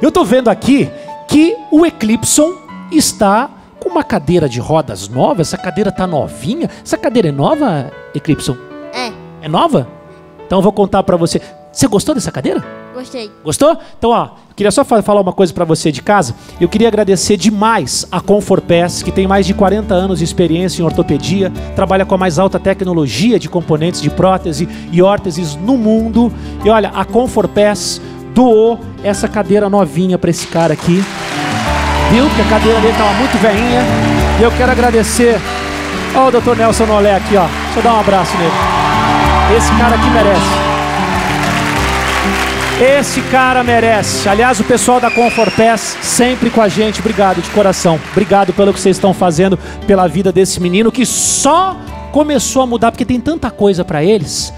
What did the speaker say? Eu estou vendo aqui que o Eclipseon está com uma cadeira de rodas nova. Essa cadeira está novinha. Essa cadeira é nova, Eclipseon? É. É nova? Então eu vou contar para você. Você gostou dessa cadeira? Gostei. Gostou? Então, ó, eu queria só falar uma coisa para você de casa. Eu queria agradecer demais a Conforpés, que tem mais de 40 anos de experiência em ortopedia, trabalha com a mais alta tecnologia de componentes de prótese e órteses no mundo. E olha, a Conforpés doou essa cadeira novinha para esse cara aqui. Viu? Que a cadeira dele estava muito velhinha. E eu quero agradecer ao Dr. Nelson Nolé aqui, ó. Deixa eu dar um abraço nele. Esse cara aqui merece. Esse cara merece. Aliás, o pessoal da Conforpés sempre com a gente. Obrigado de coração. Obrigado pelo que vocês estão fazendo pela vida desse menino que só começou a mudar, porque tem tanta coisa para eles.